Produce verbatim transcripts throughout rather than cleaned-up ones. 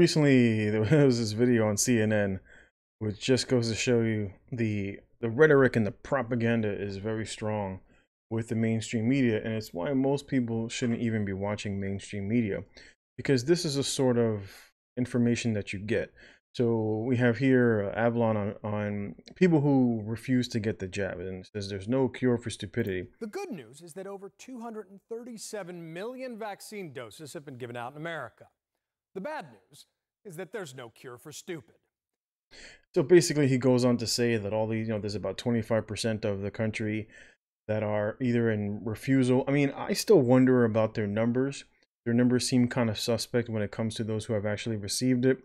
recently there was this video on C N N, which just goes to show you the the rhetoric and the propaganda is very strong with the mainstream media, and it's why most people shouldn't even be watching mainstream media, because this is a sort of information that you get. So we have here uh, Avlon on, on people who refuse to get the jab, and it says there's no cure for stupidity. The good news is that over two hundred thirty-seven million vaccine doses have been given out in America. The bad news is that there's no cure for stupid. So basically he goes on to say that all these, you know, there's about twenty-five percent of the country that are either in refusal. I mean, I still wonder about their numbers. Their numbers seem kind of suspect when it comes to those who have actually received it.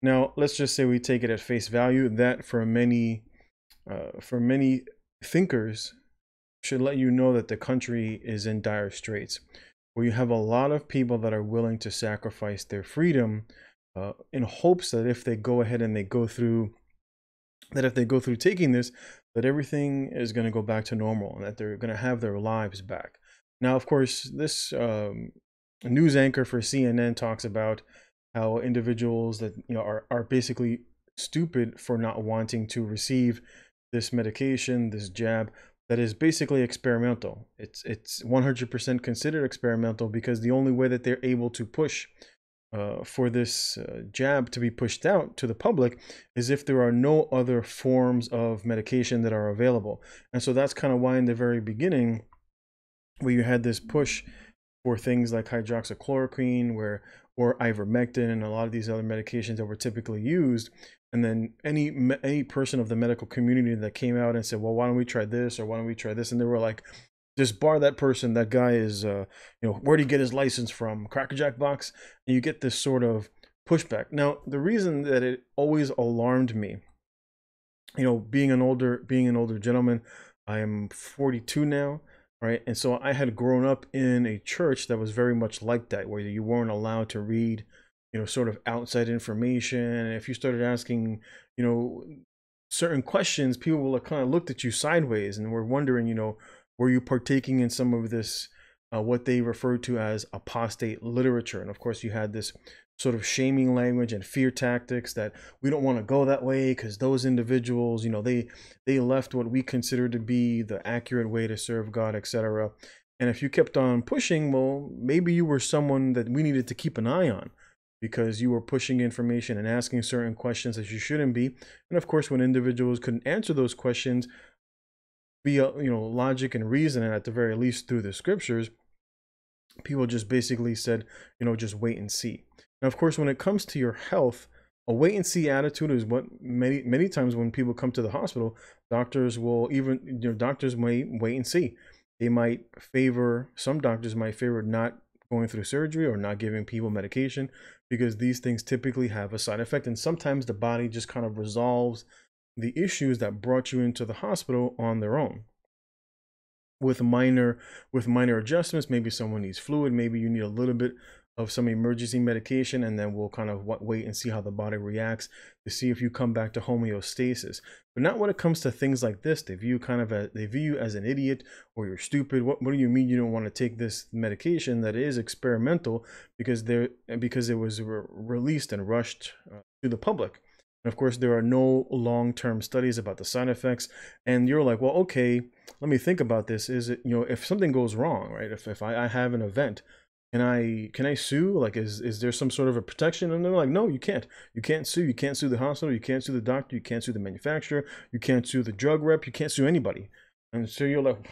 Now, let's just say we take it at face value. That for many, uh, for many thinkers, should let you know that the country is in dire straits, where you have a lot of people that are willing to sacrifice their freedom uh, in hopes that if they go ahead and they go through, that if they go through taking this, that everything is going to go back to normal and that they're going to have their lives back. Now, of course, this um, news anchor for C N N talks about how individuals that, you know, are, are basically stupid for not wanting to receive this medication, this jab, that is basically experimental. It's it's one hundred percent considered experimental, because the only way that they're able to push uh, for this uh, jab to be pushed out to the public is if there are no other forms of medication that are available. And so that's kind of why in the very beginning, where you had this push for things like hydroxychloroquine, where or ivermectin and a lot of these other medications that were typically used, and then any any person of the medical community that came out and said, well, why don't we try this, or why don't we try this, and they were like, just bar that person, that guy is, uh, you know, where'd he get his license from, Cracker Jack box? And you get this sort of pushback. Now, the reason that it always alarmed me, you know, being an older being an older gentleman, I am forty-two now. Right. And so I had grown up in a church that was very much like that, where you weren't allowed to read, you know, sort of outside information. And if you started asking, you know, certain questions, people kind of looked at you sideways and were wondering, you know, were you partaking in some of this, uh, what they referred to as apostate literature? And of course, you had this sort of shaming language and fear tactics that we don't want to go that way, because those individuals, you know, they they left what we consider to be the accurate way to serve God, et cetera. And if you kept on pushing, well, maybe you were someone that we needed to keep an eye on, because you were pushing information and asking certain questions that you shouldn't be. And of course, when individuals couldn't answer those questions via, you know, logic and reason, and at the very least through the scriptures, people just basically said, you know, just wait and see. Now, of course, when it comes to your health, a wait and see attitude is what many, many times when people come to the hospital, doctors will even, you know, doctors may wait and see. They might favor, some doctors might favor not going through surgery or not giving people medication, because these things typically have a side effect. And sometimes the body just kind of resolves the issues that brought you into the hospital on their own, with minor, with minor adjustments. Maybe someone needs fluid, maybe you need a little bit of some emergency medication, and then we'll kind of wait and see how the body reacts to see if you come back to homeostasis. But not when it comes to things like this. They view kind of a, they view you as an idiot, or you're stupid. What, what do you mean you don't want to take this medication that is experimental, because they're, because it was re released and rushed uh, to the public? And of course, there are no long-term studies about the side effects. And you're like, well, okay, let me think about this. Is it, you know, if something goes wrong, right? If, if I, I have an event, can I, can I sue? Like, is, is there some sort of a protection? And they're like, no, you can't. You can't sue. You can't sue the hospital. You can't sue the doctor. You can't sue the manufacturer. You can't sue the drug rep. You can't sue anybody. And so you're like,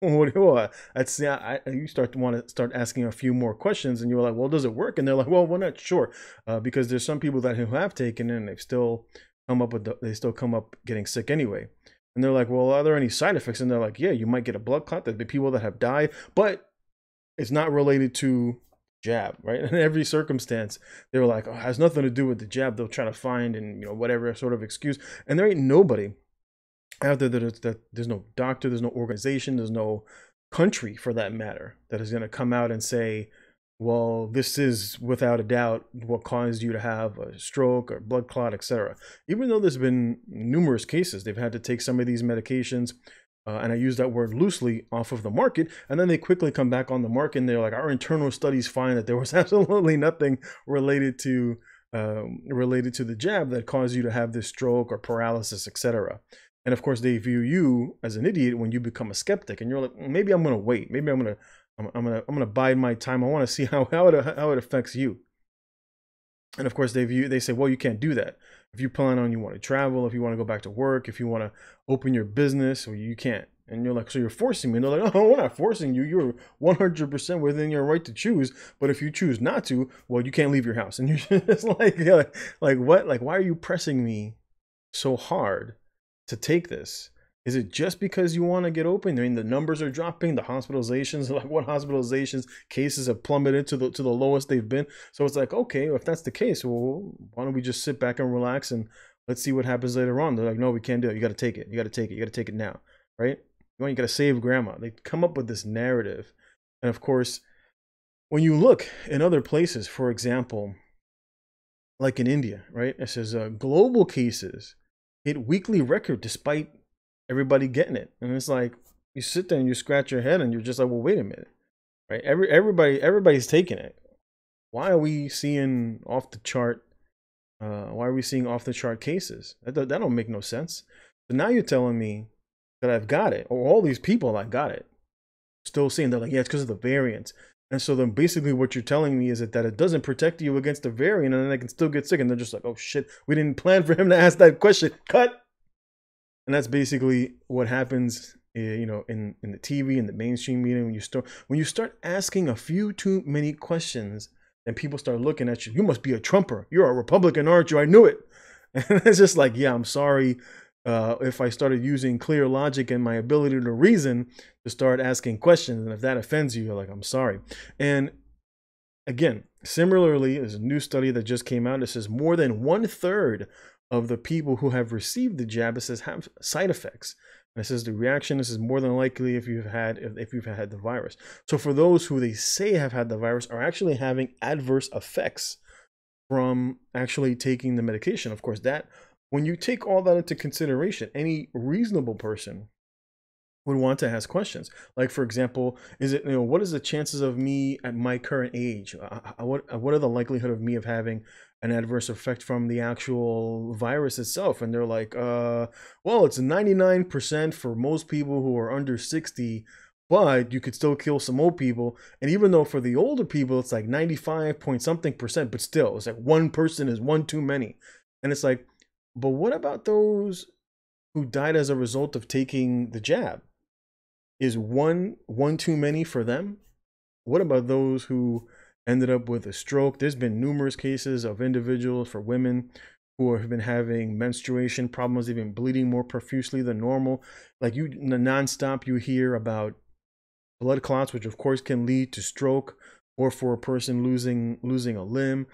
what do I? That's, yeah, I, you start to want to start asking a few more questions, and you're like, well, does it work? And they're like, well, we're not sure, uh, because there's some people that who have taken it and they've still come up with the, they still come up getting sick anyway. And they're like, well, are there any side effects? And they're like, yeah, you might get a blood clot. There'd be people that have died, but it's not related to jab, right? In every circumstance, they were like, oh, it has nothing to do with the jab. They'll try to find and, you know, whatever sort of excuse. And there ain't nobody out there that, that there's no doctor, there's no organization, there's no country for that matter that is going to come out and say, well, this is without a doubt what caused you to have a stroke or blood clot, et cetera. Even though there's been numerous cases, they've had to take some of these medications, uh, and I use that word loosely, off of the market, and then they quickly come back on the market, and they're like, our internal studies find that there was absolutely nothing related to um, related to the jab that cause you to have this stroke or paralysis, et cetera. And of course, they view you as an idiot when you become a skeptic, and you're like, maybe I'm gonna wait, maybe I'm gonna, I'm, I'm gonna, I'm gonna bide my time. I want to see how how it how it affects you. And of course, they view they say, well, you can't do that. If you plan on you want to travel, if you want to go back to work, if you want to open your business, well, you can't. And you're like, so you're forcing me. And they're like, oh, we're not forcing you. You're one hundred percent within your right to choose. But if you choose not to, well, you can't leave your house. And you're just like, yeah, like, like what? Like, why are you pressing me so hard to take this? Is it just because you want to get open? I mean, the numbers are dropping, the hospitalizations, like what hospitalizations, cases have plummeted to the to the lowest they've been. So it's like, okay, if that's the case, well, why don't we just sit back and relax and let's see what happens later on? They're like, no, we can't do it. You got to take it. You got to take it. You got to take it now, right? You got to save grandma. They come up with this narrative. And of course, when you look in other places, for example, like in India, right? It says uh, global cases hit weekly record despite everybody getting it. And it's like, you sit there and you scratch your head and you're just like, well, wait a minute, right? Every, everybody, everybody's taking it. Why are we seeing off the chart? Uh, why are we seeing off the chart cases? That, that don't make no sense. So now you're telling me that I've got it, or all these people I got it, still seeing they're like, yeah, it's because of the variants. And so then basically what you're telling me is that, that it doesn't protect you against the variant, and then I can still get sick. And they're just like, oh shit, we didn't plan for him to ask that question. Cut. And that's basically what happens, you know, in, in the T V, in the mainstream media, when you start when you start asking a few too many questions, then people start looking at you. You must be a Trumper. You're a Republican, aren't you? I knew it. And it's just like, yeah, I'm sorry. Uh, if I started using clear logic and my ability to reason to start asking questions, and if that offends you, you're like, I'm sorry. And again, similarly, there's a new study that just came out. It says more than one third of the people who have received the jab, it says, have side effects. And it says the reaction, this is more than likely if you've had if, if you've had the virus. So for those who they say have had the virus are actually having adverse effects from actually taking the medication. Of course, that when you take all that into consideration, any reasonable person would want to ask questions. Like, for example, is it, you know, what is the chances of me at my current age? Uh, what, what are the likelihood of me of having an adverse effect from the actual virus itself? And they're like, uh, well, it's ninety-nine percent for most people who are under sixty, but you could still kill some old people. And even though for the older people, it's like ninety-five point something percent, but still it's like one person is one too many. And it's like, but what about those who died as a result of taking the jab? Is one one too many for them? What about those who ended up with a stroke? There's been numerous cases of individuals, for women, who have been having menstruation problems. They've been bleeding more profusely than normal. Like, you nonstop, you hear about blood clots, which of course can lead to stroke, or for a person losing losing a limb.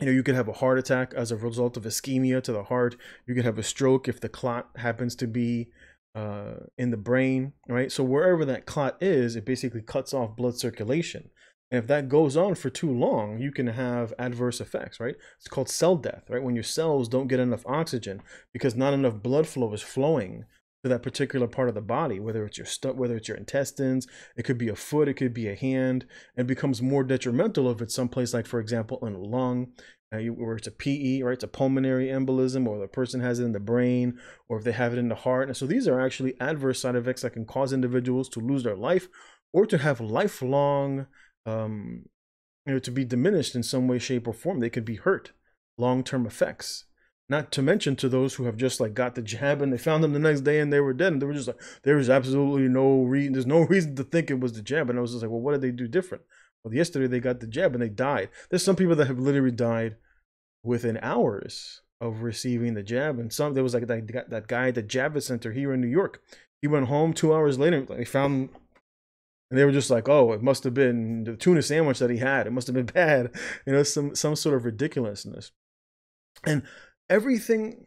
You know, you could have a heart attack as a result of ischemia to the heart. You could have a stroke if the clot happens to be uh, in the brain, right? So wherever that clot is, it basically cuts off blood circulation. And if that goes on for too long, you can have adverse effects, right? It's called cell death, right? When your cells don't get enough oxygen because not enough blood flow is flowing to that particular part of the body, whether it's your stomach, whether it's your intestines, it could be a foot, it could be a hand, and it becomes more detrimental if it's someplace like, for example, in a lung, uh, you, or it's a P E, right? It's a pulmonary embolism, or the person has it in the brain, or if they have it in the heart. And so these are actually adverse side effects that can cause individuals to lose their life, or to have lifelong, um, you know, to be diminished in some way, shape, or form. They could be hurt, long-term effects. Not to mention to those who have just like got the jab and they found them the next day and they were dead, and they were just like, there is absolutely no reason, there's no reason to think it was the jab. And I was just like, well, what did they do different? Well, yesterday they got the jab and they died. There's some people that have literally died within hours of receiving the jab. And some, there was like that, that guy at the Javits Center here in New York. He went home two hours later, they found him. And they were just like, oh, it must have been the tuna sandwich that he had. It must have been bad. You know, some, some sort of ridiculousness. And everything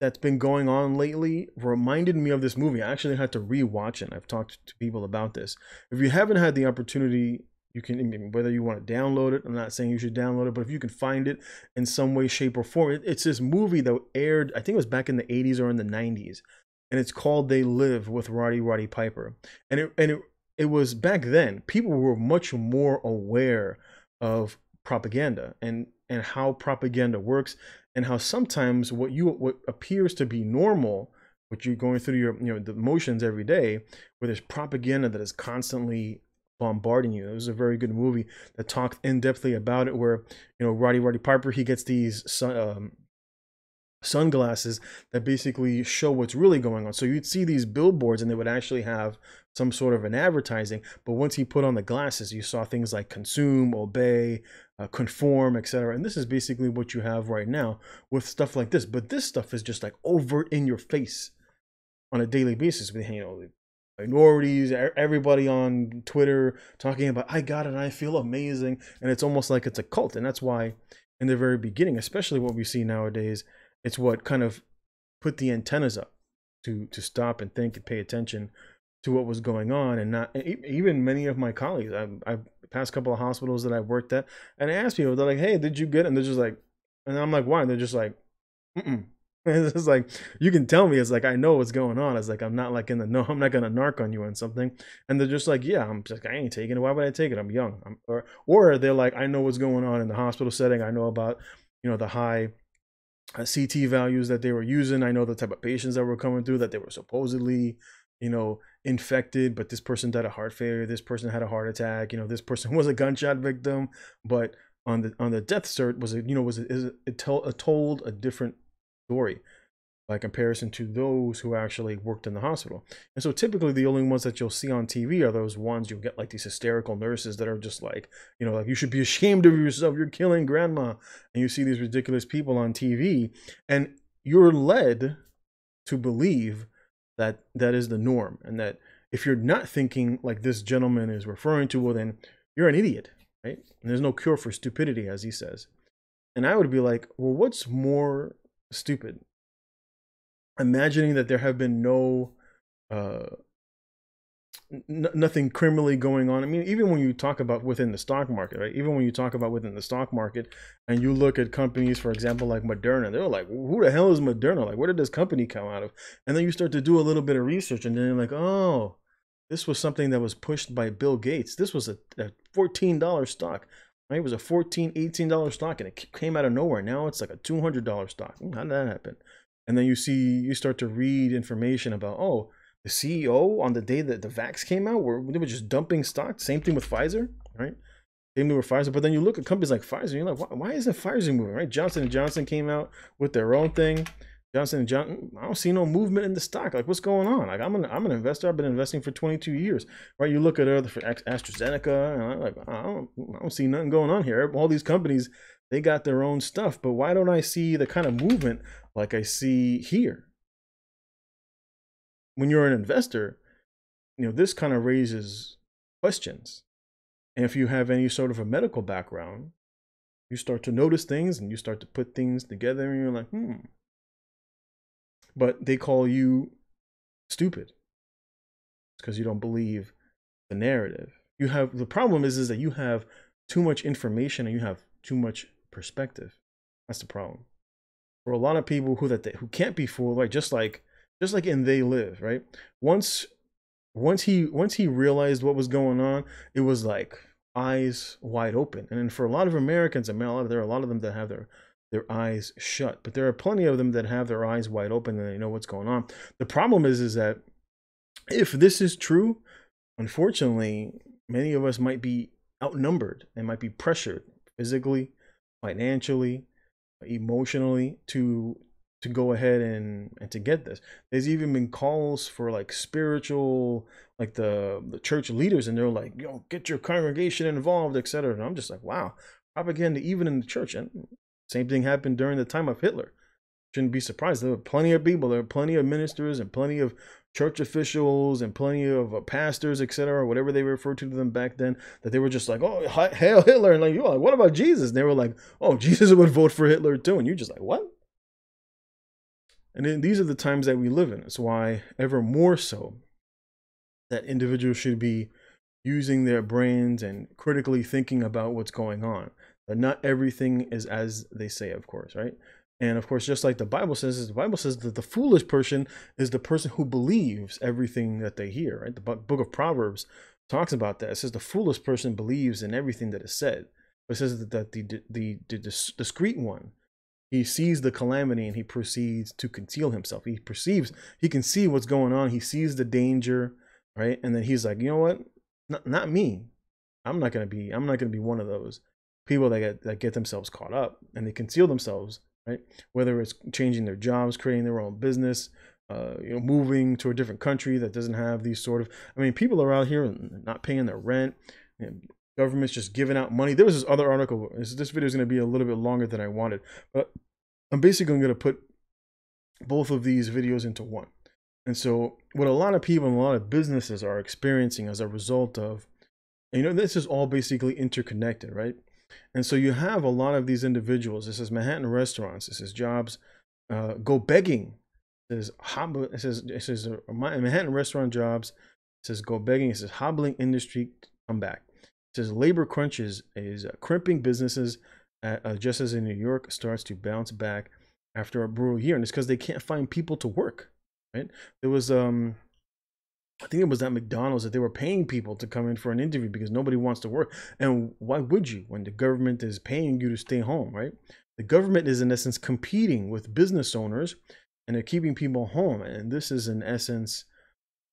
that's been going on lately reminded me of this movie. I actually had to re-watch it. I've talked to people about this. If you haven't had the opportunity, you can, whether you want to download it, I'm not saying you should download it, but if you can find it in some way, shape, or form, it's this movie that aired, I think it was back in the eighties or in the nineties, and it's called They Live with Roddy Roddy Piper. And it, and it, it was back then, people were much more aware of propaganda and and how propaganda works, and how sometimes what you what appears to be normal, what you're going through your you know the motions every day, where there's propaganda that is constantly bombarding you. It was a very good movie that talked in depthly about it, where you know Roddy Roddy Piper, he gets these sun, um, sunglasses that basically show what's really going on. So you'd see these billboards and they would actually have some sort of an advertising, but once he put on the glasses, you saw things like consume, obey, uh, conform, et cetera. And this is basically what you have right now with stuff like this. But this stuff is just like overt in your face on a daily basis. With you know minorities, everybody on Twitter talking about I got it, I feel amazing, and it's almost like it's a cult. And that's why, in the very beginning, especially what we see nowadays, it's what kind of put the antennas up to to stop and think and pay attention to what was going on. And not even many of my colleagues, I've, I've past couple of hospitals that I've worked at, and I asked people, they're like, "Hey, did you get it?" And they're just like, and I'm like, "Why?" And they're just like, "Mm-mm." And it's like, you can tell me. It's like, I know what's going on. It's like, I'm not like in the no, I'm not gonna narc on you on something. And they're just like, "Yeah, I'm just, I ain't taking it. Why would I take it? I'm young." I'm, or or they're like, "I know what's going on in the hospital setting. I know about you know the high uh, C T values that they were using. I know the type of patients that were coming through that they were supposedly." you know, infected, but this person died of heart failure, this person had a heart attack, you know, this person was a gunshot victim, but on the on the death cert was, a, you know, was a, is a, it, tell, it told a different story by comparison to those who actually worked in the hospital. And so typically the only ones that you'll see on T V are those ones you'll get like these hysterical nurses that are just like, you know, like, you should be ashamed of yourself, you're killing grandma. And you see these ridiculous people on T V, and you're led to believe that that is the norm, and that if you're not thinking like this gentleman is referring to, well, then you're an idiot, right? And there's no cure for stupidity, as he says. And I would be like, well, what's more stupid? Imagining that there have been no, uh, n nothing criminally going on. I mean, even when you talk about within the stock market, right? Even when you talk about within the stock market, and you look at companies, for example, like Moderna, they're like, who the hell is Moderna? Like, where did this company come out of? And then you start to do a little bit of research, and then you're like, oh, this was something that was pushed by Bill Gates. This was a, a fourteen dollar stock, right? It was a fourteen, eighteen dollar stock, and it came out of nowhere. Now it's like a two hundred dollar stock. How did that happen? And then you see, you start to read information about, oh, the C E O on the day that the vax came out, where they were just dumping stock. Same thing with Pfizer, right? Same thing with Pfizer. But then you look at companies like Pfizer, and you're like, why, why isn't Pfizer moving, right? Johnson and Johnson came out with their own thing. Johnson and Johnson, I don't see no movement in the stock. Like, what's going on? Like, I'm an I'm an investor. I've been investing for twenty-two years, right? You look at other for AstraZeneca, and I'm like, I don't I don't see nothing going on here. All these companies, they got their own stuff, but why don't I see the kind of movement like I see here? When you're an investor, you know, this kind of raises questions. And if you have any sort of a medical background, you start to notice things and you start to put things together, and you're like, hmm. But they call you stupid because you don't believe the narrative. You have, the problem is, is that you have too much information and you have too much perspective. That's the problem. For a lot of people who that they, who can't be fooled, like just like Just like in They Live, right? Once once he once he realized what was going on, it was like eyes wide open. And then for a lot of Americans, I mean, a lot of, there are a lot of them that have their, their eyes shut. But there are plenty of them that have their eyes wide open and they know what's going on. The problem is, is that if this is true, unfortunately, many of us might be outnumbered and might be pressured physically, financially, emotionally to... to go ahead and and to get this. There's even been calls for like spiritual, like the the church leaders, and they're like, yo, get your congregation involved, etc. And I'm just like, wow, propaganda even in the church. And same thing happened during the time of Hitler. Shouldn't be surprised. There were plenty of people, there were plenty of ministers and plenty of church officials and plenty of uh, pastors, etc., whatever they referred to them back then, that they were just like, oh, hail Hitler. And like, you're like, what about Jesus? And they were like, oh, Jesus would vote for Hitler too. And you're just like, what? And then these are the times that we live in. It's why ever more so that individuals should be using their brains and critically thinking about what's going on. But not everything is as they say, of course, right? And of course, just like the Bible says, the Bible says that the foolish person is the person who believes everything that they hear, right? The book of Proverbs talks about that. It says the foolish person believes in everything that is said. It says that the, the, the, the discreet one, he sees the calamity and he proceeds to conceal himself. He perceives, he can see what's going on. He sees the danger, right? And then he's like, you know what? Not, not me. I'm not going to be, I'm not going to be one of those people that get, that get themselves caught up and they conceal themselves, right? Whether it's changing their jobs, creating their own business, uh, you know, moving to a different country that doesn't have these sort of, I mean, people are out here and not paying their rent. You know, government's just giving out money. There was this other article. This, this video is going to be a little bit longer than I wanted, but I'm basically going to put both of these videos into one. And so what a lot of people and a lot of businesses are experiencing as a result of, you know, this is all basically interconnected, right? And so you have a lot of these individuals. This is Manhattan restaurants. This is jobs. Uh, go begging. This is, hob it says, it says uh, Manhattan restaurant jobs. It says go begging. It says hobbling industry comeback. Says labor crunches is crimping businesses at, uh, just as in New York starts to bounce back after a brutal year. And it's because they can't find people to work, right? There was, um, I think it was at McDonald's that they were paying people to come in for an interview because nobody wants to work. And why would you when the government is paying you to stay home, right? The government is in essence competing with business owners and they're keeping people home. And this is in essence,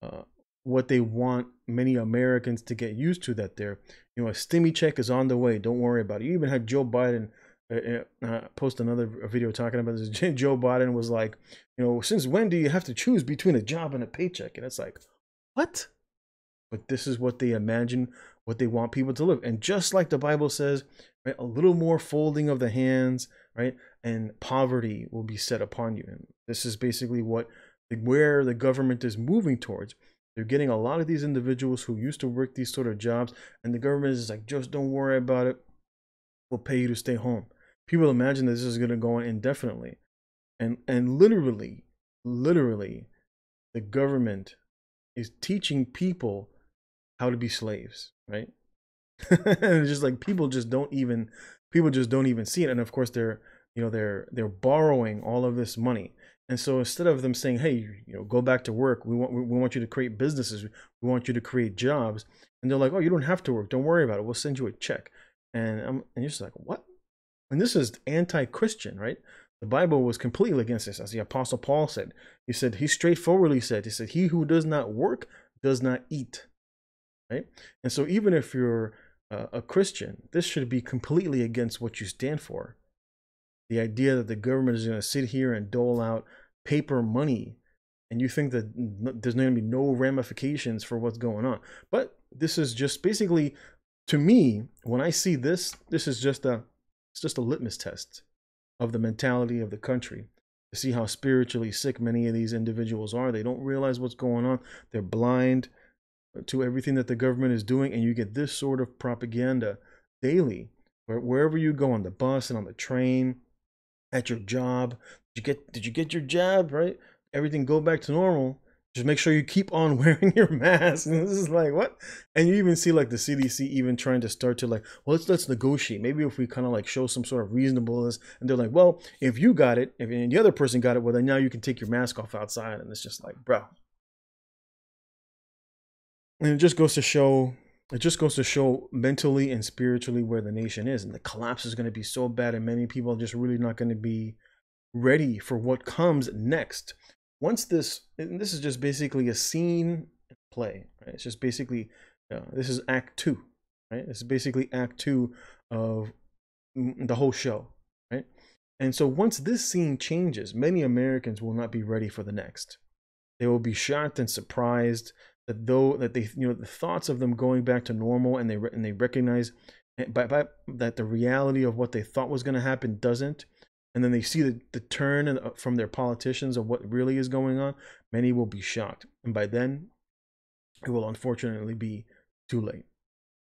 uh, what they want many Americans to get used to, that they're, you know, a stimmy check is on the way. Don't worry about it. You even had Joe Biden uh, uh, post another video talking about this. Joe Biden was like, you know, since when do you have to choose between a job and a paycheck? And it's like, what? But this is what they imagine, what they want people to live. And just like the Bible says, right, a little more folding of the hands, right? And poverty will be set upon you. And this is basically what, where the government is moving towards. They're getting a lot of these individuals who used to work these sort of jobs, and the government is like, just don't worry about it. We'll pay you to stay home. People imagine that this is going to go on indefinitely. And, and literally, literally, the government is teaching people how to be slaves, right? It's just like people just don't even, people just don't even see it. And of course, they're, you know, they're, they're borrowing all of this money. And so instead of them saying, hey, you know, go back to work, we want, we want you to create businesses, we want you to create jobs. And they're like, oh, you don't have to work. Don't worry about it. We'll send you a check. And, I'm, and you're just like, what? And this is anti-Christian, right? The Bible was completely against this. As the Apostle Paul said, he said, he straightforwardly said, he said, he who does not work does not eat, right? And so even if you're uh, a Christian, this should be completely against what you stand for. The idea that the government is going to sit here and dole out paper money, and you think that there's going to be no ramifications for what's going on. But this is just basically, to me, when I see this, this is just a, it's just a litmus test of the mentality of the country to see how spiritually sick many of these individuals are. They don't realize what's going on. They're blind to everything that the government is doing, and you get this sort of propaganda daily, wherever you go, on the bus and on the train, at your job. Did you get, did you get your jab, right? Everything go back to normal. Just make sure you keep on wearing your mask. And this is like, what? And you even see like the C D C even trying to start to like, well, let's, let's negotiate. Maybe if we kind of like show some sort of reasonableness, and they're like, well, if you got it, if and the other person got it, well, then now you can take your mask off outside. And it's just like, bro. And it just goes to show, it just goes to show mentally and spiritually where the nation is, and the collapse is going to be so bad, and many people are just really not going to be ready for what comes next. Once this, and this is just basically a scene play, right? It's just basically, uh, this is act two, right? It's basically act two of the whole show, right? And so once this scene changes, many Americans will not be ready for the next. They will be shocked and surprised that though that they, you know, the thoughts of them going back to normal, and they and they recognize by, by, that the reality of what they thought was going to happen doesn't, and then they see the, the turn from their politicians of what really is going on, many will be shocked. And by then, it will unfortunately be too late.